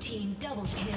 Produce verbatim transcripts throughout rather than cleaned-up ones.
Team double kill.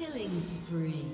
Killing spree.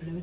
Blue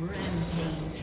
Rampage.